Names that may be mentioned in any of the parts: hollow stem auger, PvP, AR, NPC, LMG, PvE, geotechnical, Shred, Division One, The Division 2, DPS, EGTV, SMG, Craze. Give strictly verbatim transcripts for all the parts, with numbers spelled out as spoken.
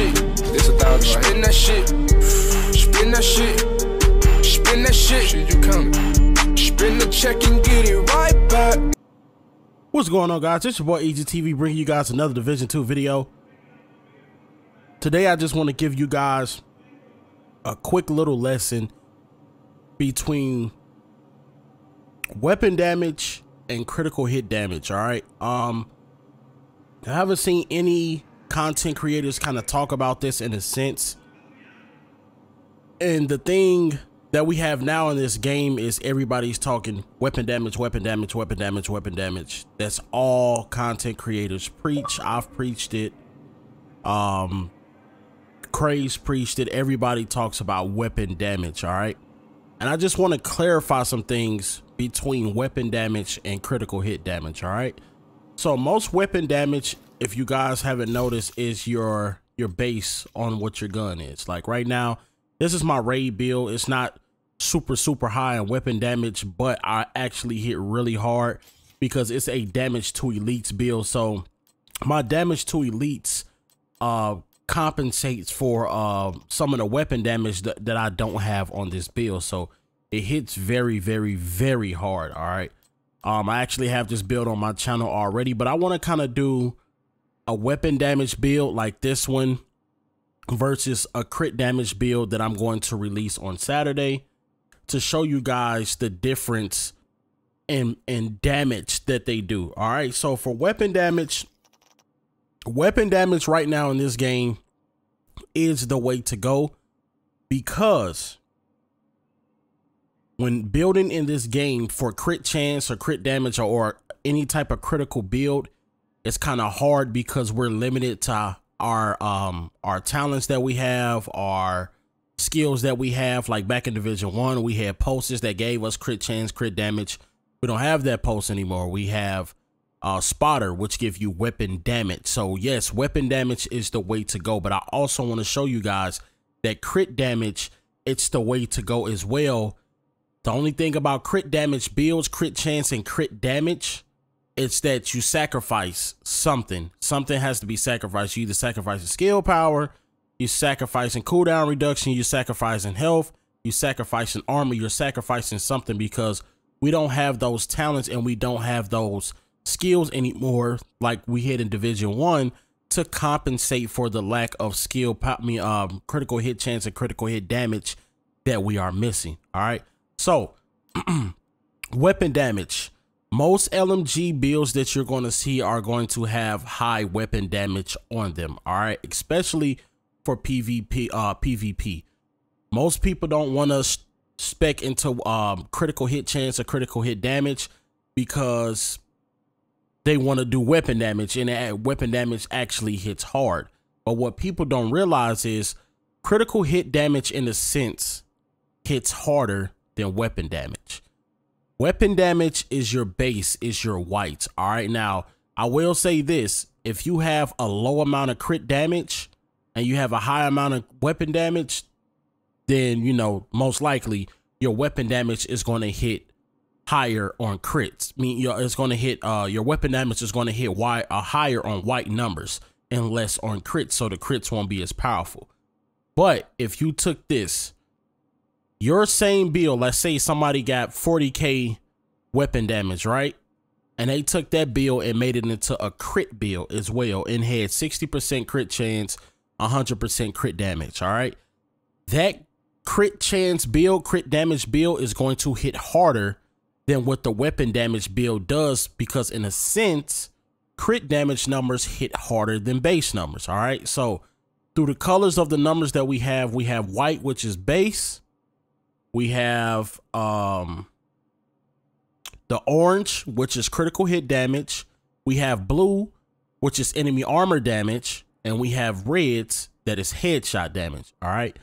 shit. It's a thousand. Spin that shit. Spin that shit. Spin that shit. Shit, you coming? Spin the check and get it right back. What's going on, guys? It's your boy E G T V bringing you guys another Division two video. Today, I just want to give you guys a quick little lesson between weapon damage and critical hit damage. All right. Um, I haven't seen any content creators kind of talk about this in a sense. And the thing that we have now in this game is everybody's talking weapon damage, weapon damage, weapon damage, weapon damage. That's all content creators preach. I've preached it. Um, Craze preached it. Everybody talks about weapon damage. All right. And I just want to clarify some things between weapon damage and critical hit damage. All right. So most weapon damage, if you guys haven't noticed, is your your base on what your gun is. Like right now, this is my raid build. It's not super, super high in weapon damage, but I actually hit really hard because it's a damage to elites build. So my damage to elites uh, compensates for uh, some of the weapon damage th that I don't have on this build. So it hits very, very, very hard. All right. Um, I actually have this build on my channel already, but I want to kind of do a weapon damage build like this one versus a crit damage build that I'm going to release on Saturday to show you guys the difference in, in damage that they do. All right. So for weapon damage, weapon damage right now in this game is the way to go, because when building in this game for crit chance or crit damage or, or any type of critical build, it's kind of hard because we're limited to our um, our talents that we have, our skills that we have. Like back in Division One, we had pulses that gave us crit chance, crit damage. We don't have that pulse anymore. We have uh, spotter, which give you weapon damage. So yes, weapon damage is the way to go. But I also want to show you guys that crit damage, it's the way to go as well. The only thing about crit damage builds, crit chance and crit damage, it's that you sacrifice something. Something has to be sacrificed. You either sacrifice skill power, you're sacrificing cooldown reduction, you're sacrificing health, you're sacrificing armor, you're sacrificing something, because we don't have those talents and we don't have those skills anymore like we had in Division One to compensate for the lack of skill, pop me, um, critical hit chance and critical hit damage that we are missing. All right. So weapon damage, most L M G builds that you're going to see are going to have high weapon damage on them. All right. Especially for PvP, uh, PvP. Most people don't want to spec into um, critical hit chance or critical hit damage because they want to do weapon damage, and weapon damage actually hits hard. But what people don't realize is critical hit damage in a sense hits harder than weapon damage. Weapon damage is your base, is your whites. All right. Now I will say this, if you have a low amount of crit damage and you have a high amount of weapon damage, then, you know, most likely your weapon damage is going to hit higher on crits. I mean, you know, it's going to hit, uh, your weapon damage is going to hit wide, uh, higher on white numbers and less on crits. So the crits won't be as powerful. But if you took this, your same build, let's say somebody got forty K weapon damage, right? And they took that build and made it into a crit build as well and had sixty percent crit chance, one hundred percent crit damage, all right? That crit chance build, crit damage build is going to hit harder than what the weapon damage build does, because in a sense, crit damage numbers hit harder than base numbers, all right? So through the colors of the numbers that we have, we have white, which is base. We have um, the orange, which is critical hit damage. We have blue, which is enemy armor damage. And we have reds, that is headshot damage. All right.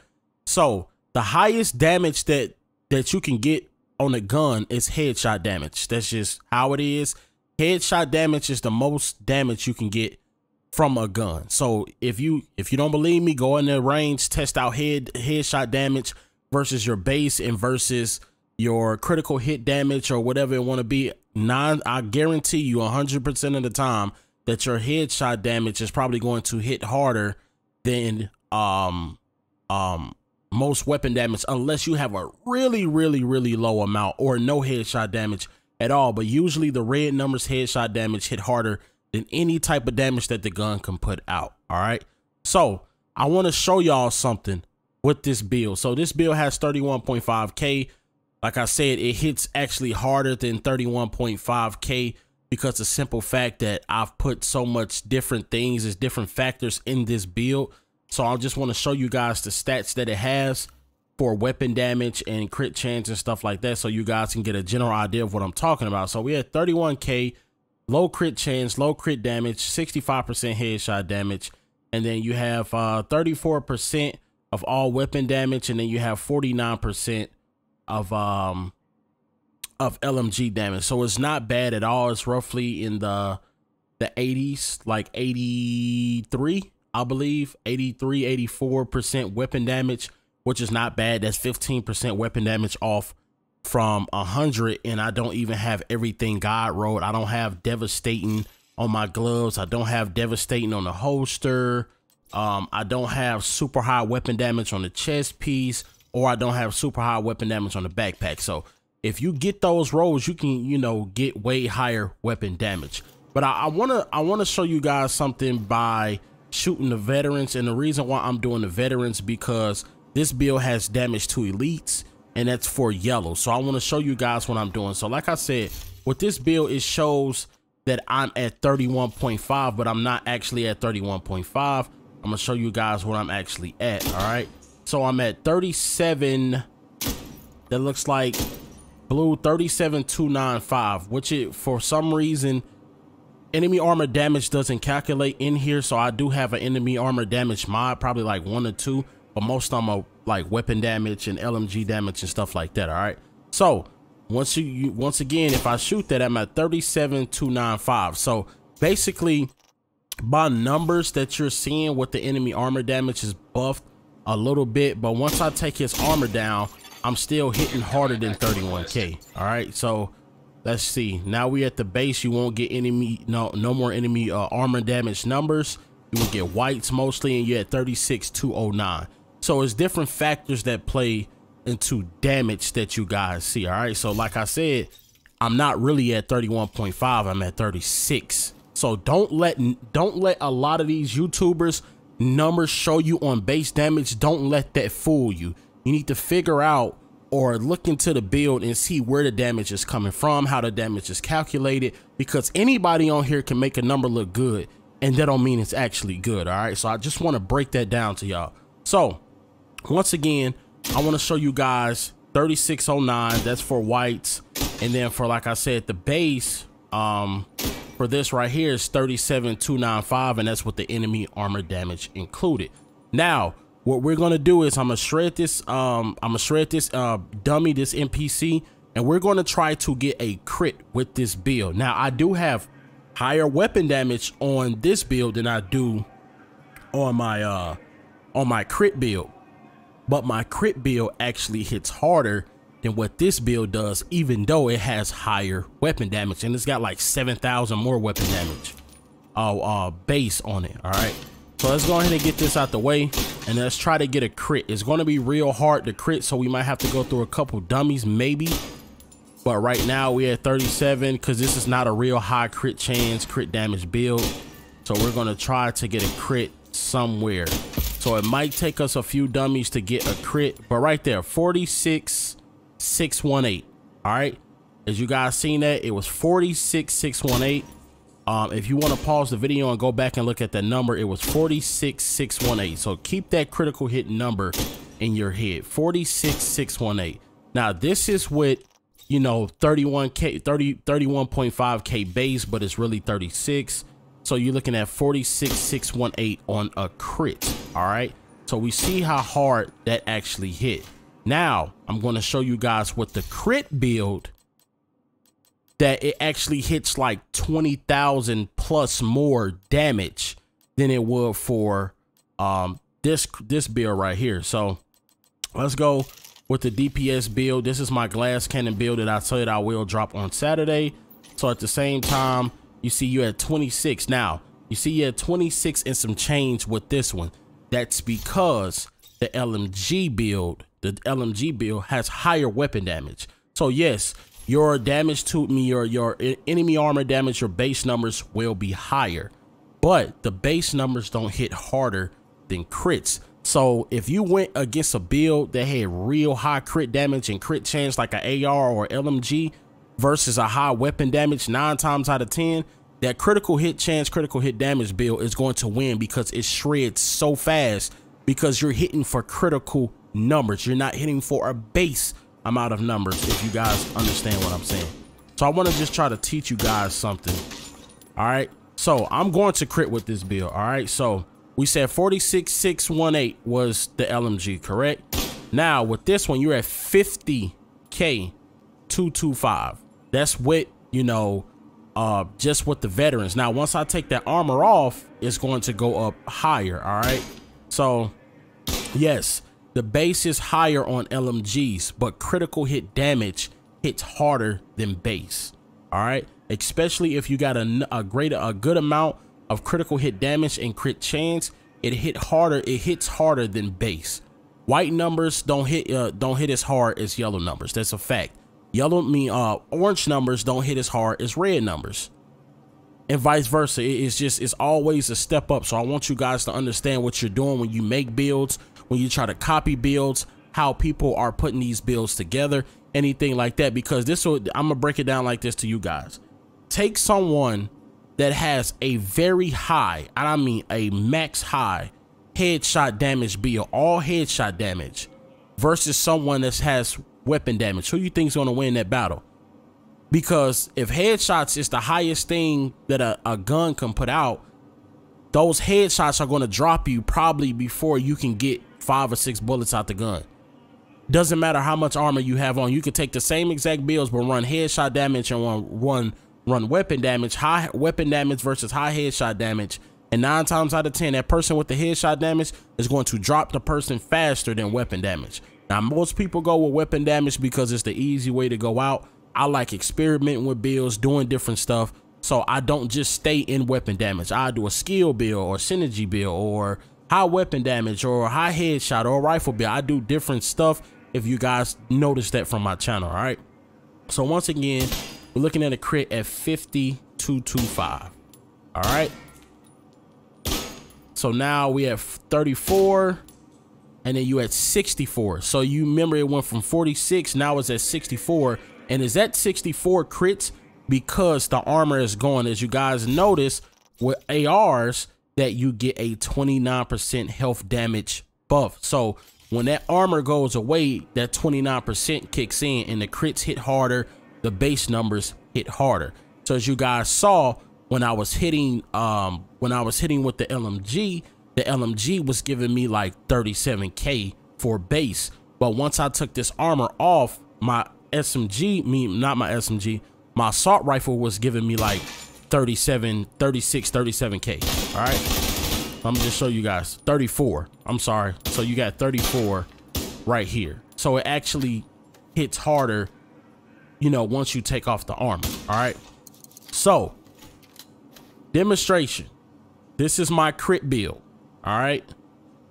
So the highest damage that that you can get on a gun is headshot damage. That's just how it is. Headshot damage is the most damage you can get from a gun. So if you if you don't believe me, go in the range, test out head headshot damage versus your base and versus your critical hit damage or whatever it want to be. Nine, I guarantee you one hundred percent of the time that your headshot damage is probably going to hit harder than um um most weapon damage, unless you have a really really really low amount or no headshot damage at all. But usually the red numbers headshot damage hit harder than any type of damage that the gun can put out. All right, so I want to show y'all something with this build. So this build has thirty-one point five K. Like I said, it hits actually harder than thirty-one point five K because the simple fact that I've put so much different things as different factors in this build. So I just want to show you guys the stats that it has for weapon damage and crit chance and stuff like that, so you guys can get a general idea of what I'm talking about. So we had thirty-one K, low crit chance, low crit damage, sixty-five percent headshot damage. And then you have uh, thirty-four percent of all weapon damage. And then you have forty-nine percent of um, of L M G damage. So it's not bad at all. It's roughly in the the eighties, like eighty-three, I believe, eighty-three, eighty-four percent weapon damage, which is not bad. That's fifteen percent weapon damage off from one hundred. And I don't even have everything God wrote. I don't have devastating on my gloves. I don't have devastating on the holster. Um, I don't have super high weapon damage on the chest piece, or I don't have super high weapon damage on the backpack. So if you get those rolls, you can, you know, get way higher weapon damage. But I, I wanna, I wanna show you guys something by shooting the veterans. And the reason why I'm doing the veterans, because this build has damage to elites, and that's for yellow. So I want to show you guys what I'm doing. So like I said, with this build, it shows that I'm at thirty-one point five, but I'm not actually at thirty-one point five. I'm gonna show you guys what I'm actually at. All right, so I'm at thirty-seven. That looks like blue, thirty-seven two ninety-five, which it for some reason enemy armor damage doesn't calculate in here. So I do have an enemy armor damage mod, probably like one or two, but most of them are like weapon damage and L M G damage and stuff like that. All right, so once you, you once again, if I shoot that, I'm at thirty-seven two ninety-five. So basically my numbers that you're seeing with the enemy armor damage is buffed a little bit, but once I take his armor down, I'm still hitting harder than thirty-one K. All right, so let's see. Now we at the base. You won't get enemy, no, no more enemy uh, armor damage numbers. You will get whites mostly, and you're at thirty-six two oh nine. So it's different factors that play into damage that you guys see. All right. So like I said, I'm not really at thirty-one point five. I'm at thirty-six. So don't let don't let a lot of these YouTubers numbers show you on base damage. Don't let that fool you. You need to figure out or look into the build and see where the damage is coming from, how the damage is calculated, because anybody on here can make a number look good, and that don't mean it's actually good. All right, so I just want to break that down to y'all. So once again, I want to show you guys thirty-six oh nine, that's for whites, and then for, like I said, the base um for this right here is thirty-seven two ninety-five, and that's with the enemy armor damage included. Now what we're gonna do is I'm gonna shred this, um, I'm gonna shred this uh, dummy, this N P C, and we're gonna try to get a crit with this build. Now I do have higher weapon damage on this build than I do on my uh, on my crit build, but my crit build actually hits harder than what this build does, even though it has higher weapon damage, and it's got like seven thousand more weapon damage uh, uh, base on it. All right. So let's go ahead and get this out the way, and let's try to get a crit. It's going to be real hard to crit, so we might have to go through a couple dummies maybe. But right now we're at thirty-seven because this is not a real high crit chance, crit damage build. So we're going to try to get a crit somewhere. So it might take us a few dummies to get a crit, but right there, forty-six six eighteen. All right. As you guys seen that, it was forty-six six eighteen. Um, if you want to pause the video and go back and look at that number, it was forty-six six eighteen. So keep that critical hit number in your head, forty-six six eighteen. Now this is with, you know, thirty-one K, thirty, thirty-one point five K base, but it's really thirty-six. So you're looking at forty-six six eighteen on a crit. All right. So we see how hard that actually hit. Now I'm going to show you guys what the crit build, that it actually hits like twenty thousand plus more damage than it would for um, this, this build right here. So let's go with the D P S build. This is my glass cannon build that I said I will drop on Saturday. So at the same time, you see you at twenty-six. Now you see you at twenty-six and some change with this one. That's because the L M G build, the L M G build has higher weapon damage. So yes, your damage to me, your your enemy armor damage, your base numbers will be higher, but the base numbers don't hit harder than crits. So if you went against a build that had real high crit damage and crit chance like an A R or L M G versus a high weapon damage, nine times out of ten, that critical hit chance, critical hit damage build is going to win because it shreds so fast because you're hitting for critical numbers. You're not hitting for a base amount of numbers, if you guys understand what I'm saying. So I want to just try to teach you guys something. All right. So I'm going to crit with this build. All right. So we said forty-six six eighteen was the L M G, correct? Now with this one, you're at fifty K two twenty-five. That's with, you know, Uh, just with the veterans. Now, once I take that armor off, it's going to go up higher. All right. So yes, the base is higher on L M Gs, but critical hit damage hits harder than base. All right. Especially if you got a, a greater, a good amount of critical hit damage and crit chance, it hit harder. It hits harder than base. White numbers don't hit, uh, don't hit as hard as yellow numbers. That's a fact. Yellow, mean uh, orange numbers don't hit as hard as red numbers, and vice versa. It is just, it's always a step up. So I want you guys to understand what you're doing when you make builds, when you try to copy builds, how people are putting these builds together, anything like that. Because this will, I'm gonna break it down like this to you guys. Take someone that has a very high, and I mean a max high headshot damage build, all headshot damage, versus someone that has weapon damage. Who you think is going to win that battle? Because if headshots is the highest thing that a, a gun can put out, those headshots are going to drop you probably before you can get five or six bullets out the gun. Doesn't matter how much armor you have on. You could take the same exact builds but run headshot damage and one run, run weapon damage, high weapon damage versus high headshot damage, and nine times out of ten, that person with the headshot damage is going to drop the person faster than weapon damage. Now, most people go with weapon damage because it's the easy way to go out. I like experimenting with builds, doing different stuff. So I don't just stay in weapon damage. I do a skill build or synergy build or high weapon damage or high headshot or rifle build. I do different stuff if you guys notice that from my channel. All right. So once again, we're looking at a crit at fifty two twenty-five. All right. So now we have thirty-four. And then you at sixty-four. So you remember it went from forty-six. Now it's at sixty-four. And is that sixty-four crits? Because the armor is gone. As you guys notice with A Rs that you get a twenty-nine percent health damage buff. So when that armor goes away, that twenty-nine percent kicks in and the crits hit harder. The base numbers hit harder. So as you guys saw, when I was hitting, um, when I was hitting with the L M G, the L M G was giving me like thirty-seven K for base. But once I took this armor off, my S M G, me, not my S M G, my assault rifle was giving me like thirty-seven, thirty-six, thirty-seven K. All right. Let me just show you guys thirty-four. I'm sorry. So you got thirty-four right here. So it actually hits harder, you know, once you take off the armor. All right. So demonstration. This is my crit build. All right.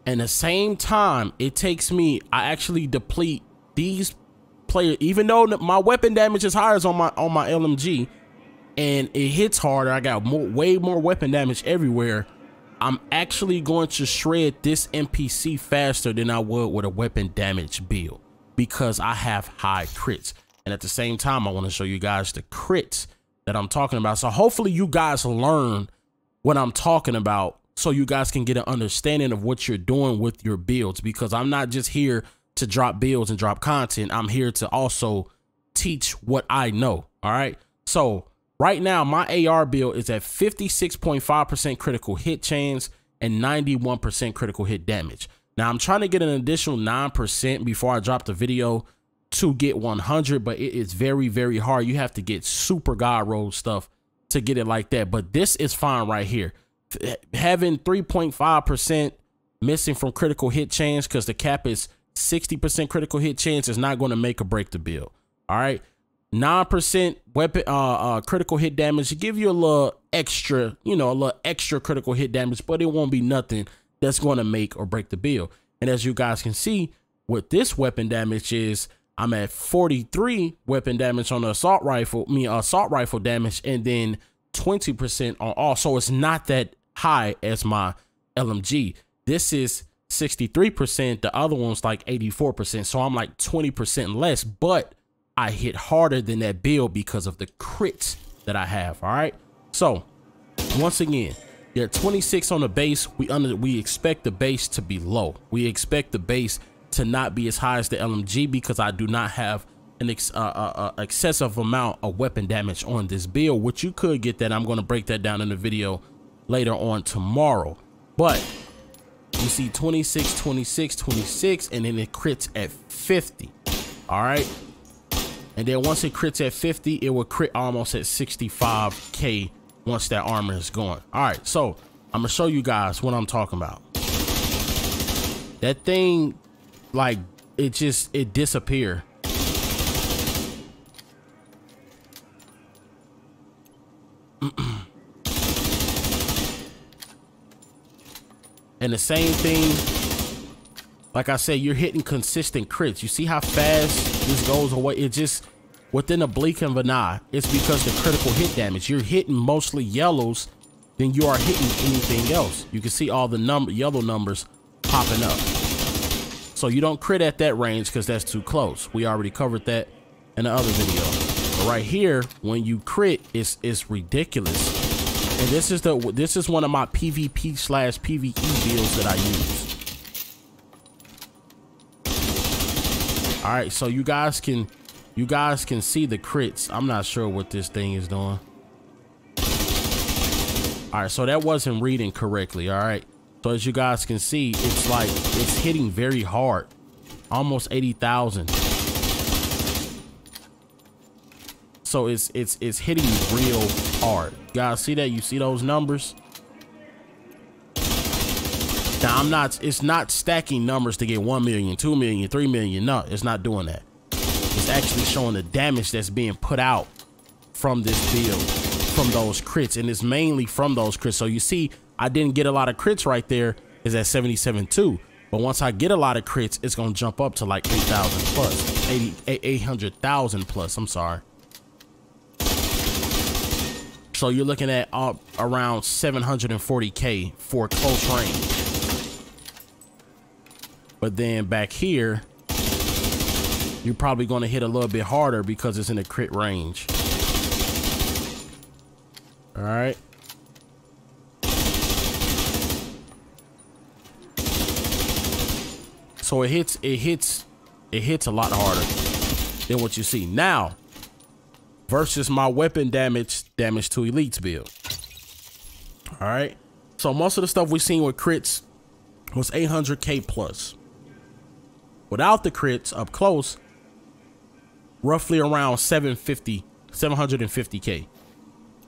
And the same time it takes me, I actually deplete these players, even though my weapon damage is higher on my on my L M G and it hits harder. I got more, way more weapon damage everywhere. I'm actually going to shred this N P C faster than I would with a weapon damage build because I have high crits. And at the same time, I want to show you guys the crits that I'm talking about. So hopefully you guys learn what I'm talking about, so you guys can get an understanding of what you're doing with your builds, because I'm not just here to drop builds and drop content. I'm here to also teach what I know. All right. So right now my A R build is at fifty-six point five percent critical hit chance and ninety-one percent critical hit damage. Now I'm trying to get an additional nine percent before I drop the video to get one hundred, but it is very, very hard. You have to get super god roll stuff to get it like that. But this is fine right here. Having three point five percent missing from critical hit chance because the cap is sixty percent critical hit chance is not going to make or break the build. All right. nine percent weapon uh, uh, critical hit damage to give you a little extra, you know, a little extra critical hit damage, but it won't be nothing that's going to make or break the build. And as you guys can see, what this weapon damage is, I'm at forty-three weapon damage on the assault rifle, I mean assault rifle damage, and then twenty percent on all. So it's not that high as my L M G. This is sixty-three percent. The other one's like eighty-four percent. So I'm like twenty percent less, but I hit harder than that build because of the crits that I have. All right. So once again, you're twenty-six on the base. We under we expect the base to be low. We expect the base to not be as high as the L M G because I do not have an ex uh, uh, uh, excessive amount of weapon damage on this build, which you could get that. I'm going to break that down in the video later on tomorrow. But you see twenty-six, twenty-six, twenty-six, and then it crits at fifty. All right. And then once it crits at fifty, it will crit almost at sixty-five K once that armor is gone. All right. So I'm going to show you guys what I'm talking about. That thing, like, it just, it disappeared. And the same thing, like I said, you're hitting consistent crits. You see how fast this goes away? It just, within a blink of an eye, it's because the critical hit damage. You're hitting mostly yellows than you are hitting anything else. You can see all the number yellow numbers popping up. So you don't crit at that range because that's too close. We already covered that in the other video. But right here, when you crit, it's, it's ridiculous. And this is the this is one of my PvP slash PvE builds that I use. All right, so you guys can you guys can see the crits. I'm not sure what this thing is doing. All right, so that wasn't reading correctly. All right, so as you guys can see, it's like it's hitting very hard, almost eighty thousand. So it's it's it's hitting real hard. You guys see that? You see those numbers? Now I'm not it's not stacking numbers to get one million, two million, three million. No, it's not doing that. It's actually showing the damage that's being put out from this build, from those crits, and it's mainly from those crits. So you see, I didn't get a lot of crits right there, is at seventy-seven two. But once I get a lot of crits, it's gonna jump up to like eight thousand plus, eight hundred thousand plus, I'm sorry. So you're looking at uh, around seven hundred forty K for close range. But then back here, you're probably going to hit a little bit harder because it's in a crit range. All right. So it hits, it hits, it hits a lot harder than what you see now. Versus my weapon damage, damage to elites build. All right. So most of the stuff we've seen with crits was eight hundred K plus. Without the crits up close, roughly around seven fifty, seven fifty K.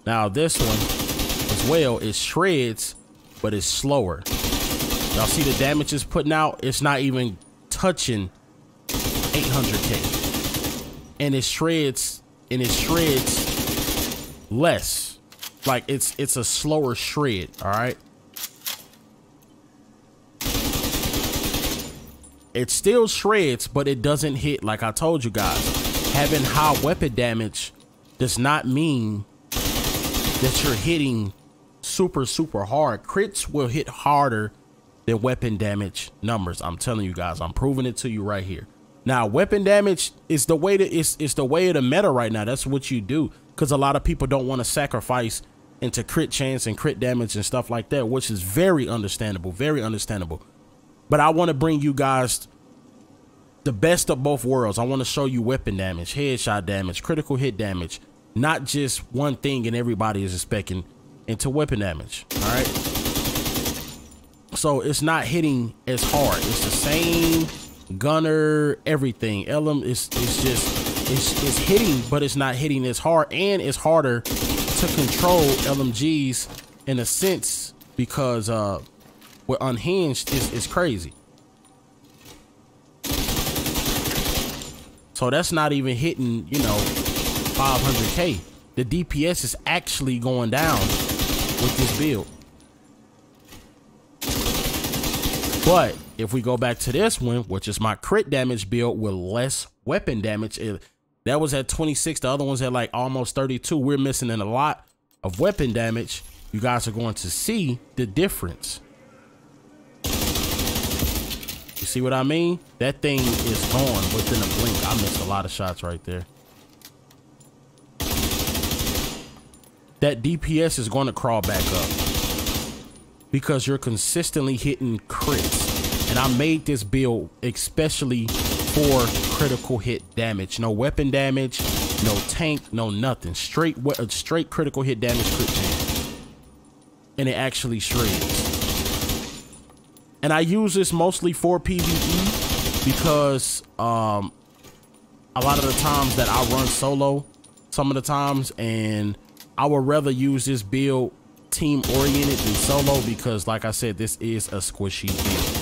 Now this one as well is shreds, but it's slower. Y'all see the damage it's putting out? It's not even touching eight hundred K, and it shreds. And it shreds less, like it's it's a slower shred. All right, it still shreds, but it doesn't hit. Like I told you guys, having high weapon damage does not mean that you're hitting super super hard. Crits will hit harder than weapon damage numbers. I'm telling you guys, I'm proving it to you right here. Now, weapon damage is the way to it's, it's the way of the meta right now. That's what you do, because a lot of people don't want to sacrifice into crit chance and crit damage and stuff like that, which is very understandable, very understandable. But I want to bring you guys the best of both worlds. I want to show you weapon damage, headshot damage, critical hit damage, not just one thing and everybody is expecting into weapon damage. All right. So it's not hitting as hard. It's the same gunner, everything. L M is it's just it's it's hitting, but it's not hitting as hard, and it's harder to control L M Gs in a sense because uh we're unhinged is is crazy. So that's not even hitting, you know, five hundred K. The D P S is actually going down with this build. But if we go back to this one, which is my crit damage build with less weapon damage, it, that was at twenty-six. The other one's at like almost thirty-two. We're missing in a lot of weapon damage. You guys are going to see the difference. You see what I mean? That thing is gone within a blink. I missed a lot of shots right there. That D P S is going to crawl back up, because you're consistently hitting crits. And I made this build especially for critical hit damage. No weapon damage, no tank, no nothing. Straight straight critical hit damage crit chance. And it actually shreds. And I use this mostly for PvE because um, a lot of the times that I run solo, some of the times, and I would rather use this build team oriented than solo, because like I said, this is a squishy build.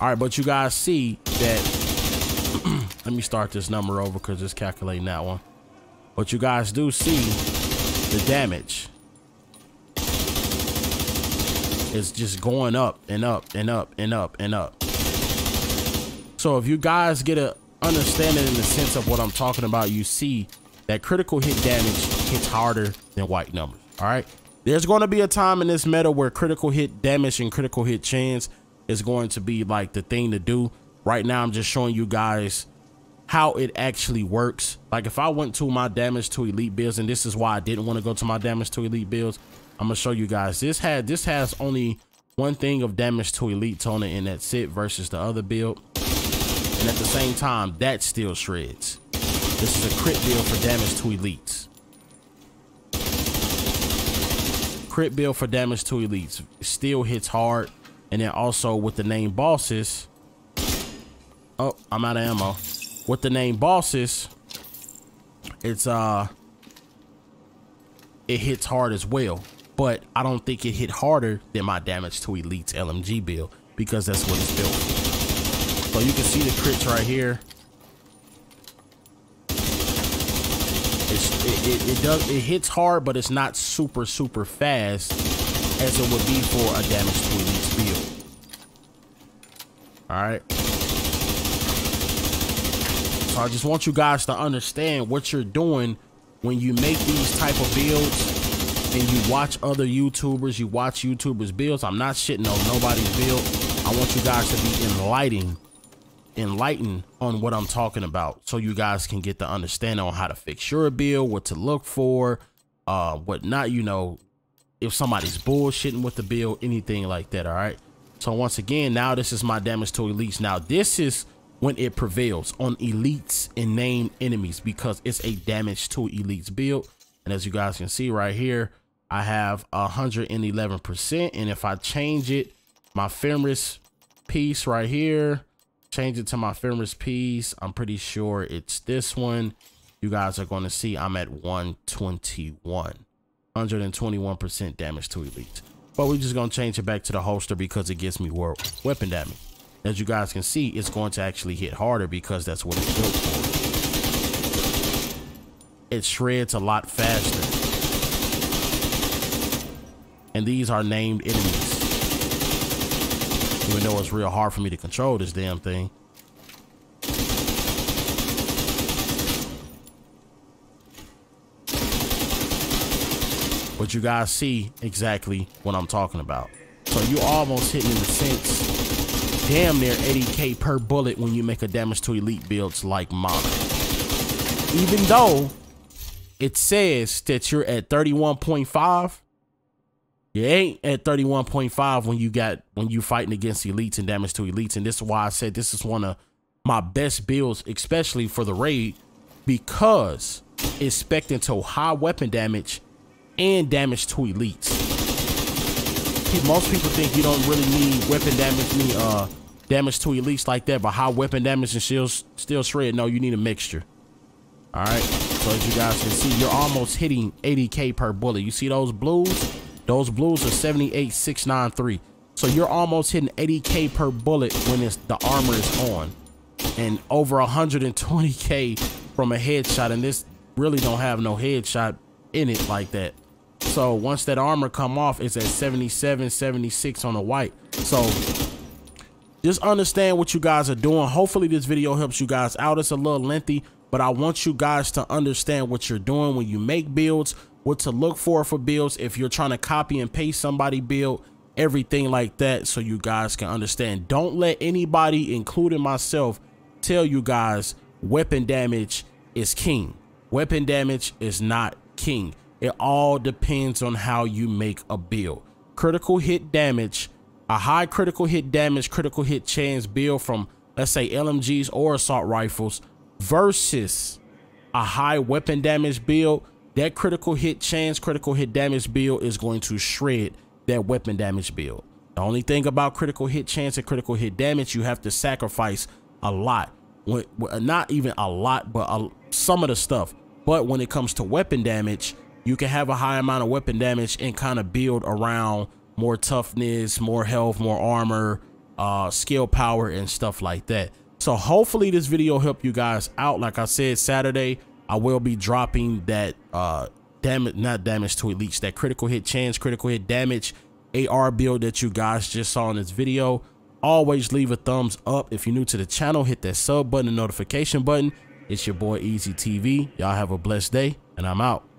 All right, but you guys see that let me start this number over because it's calculating that one. But you guys do see the damage is just going up and up and up and up and up. So if you guys get a understanding in the sense of what I'm talking about, you see that critical hit damage hits harder than white numbers. All right, there's going to be a time in this meta where critical hit damage and critical hit chance is going to be like the thing to do. Right now, I'm just showing you guys how it actually works. Like if I went to my damage to elite builds, and this is why I didn't want to go to my damage to elite builds, I'm going to show you guys this had this has only one thing of damage to elite toner, and that's it, versus the other build. And at the same time, that still shreds. This is a crit build for damage to elites. Crit build for damage to elites. Still hits hard. And then also with the name bosses. Oh, I'm out of ammo. With the name bosses, it's uh it hits hard as well. But I don't think it hit harder than my damage to elites L M G build, because that's what it's built for. So you can see the crits right here. It, it, it does it hits hard, but it's not super super fast as it would be for a damage to elite build. All right, so I just want you guys to understand what you're doing when you make these type of builds, and you watch other YouTubers, you watch YouTubers builds. I'm not shitting on nobody's build. I want you guys to be enlightened enlightened on what I'm talking about, so you guys can get the understanding on how to fix your build, what to look for, uh what not, you know, if somebody's bullshitting with the build, anything like that. All right, so once again, now this is my damage to elites. Now this is when it prevails on elites and named enemies, because it's a damage to elites build. And as you guys can see right here, I have one hundred eleven percent, and if I change it, my firmest piece right here, change it to my firmest piece, I'm pretty sure it's this one, you guys are going to see I'm at one twenty-one, one hundred twenty-one percent damage to elites. But we're just going to change it back to the holster because it gives me more weapon damage. As you guys can see, it's going to actually hit harder because that's what it's built for. It shreds a lot faster, and these are named enemies. Even though it's real hard for me to control this damn thing. But you guys see exactly what I'm talking about. So you almost hitting in the sense, damn near eighty K per bullet when you make a damage to elite builds like mine. Even though it says that you're at thirty-one point five. You ain't at thirty-one point five when you got when you fighting against elites and damage to elites. And this is why I said this is one of my best builds, especially for the raid, because it's spec'd into high weapon damage and damage to elites. Most people think you don't really need weapon damage, need uh damage to elites like that, but high weapon damage and shields still shred. No, you need a mixture. All right, so as you guys can see, you're almost hitting eighty K per bullet. You see those blues? Those blues are seventy-eight six ninety-three. So you're almost hitting eighty K per bullet when it's, the armor is on, and over one hundred twenty K from a headshot. And this really don't have no headshot in it like that. So once that armor come off, it's at seventy-seven, seventy-six on the white. So just understand what you guys are doing. Hopefully this video helps you guys out. It's a little lengthy, but I want you guys to understand what you're doing when you make builds, what to look for for builds, if you're trying to copy and paste somebody build, everything like that, so you guys can understand. Don't let anybody, including myself, tell you guys weapon damage is king. Weapon damage is not king. It all depends on how you make a build. Critical hit damage, a high critical hit damage, critical hit chance build from, let's say, L M Gs or assault rifles versus a high weapon damage build, that critical hit chance, critical hit damage build is going to shred that weapon damage build. The only thing about critical hit chance and critical hit damage, you have to sacrifice a lot. When, not even a lot, but a, some of the stuff. But when it comes to weapon damage, you can have a high amount of weapon damage and kind of build around more toughness, more health, more armor, uh, skill power, and stuff like that. So hopefully this video helped you guys out. Like I said, Saturday, I will be dropping that uh, damage, not damage to elites, that critical hit chance, critical hit damage A R build that you guys just saw in this video. Always leave a thumbs up. If you're new to the channel, hit that sub button and notification button. It's your boy E G T V. Y'all have a blessed day, and I'm out.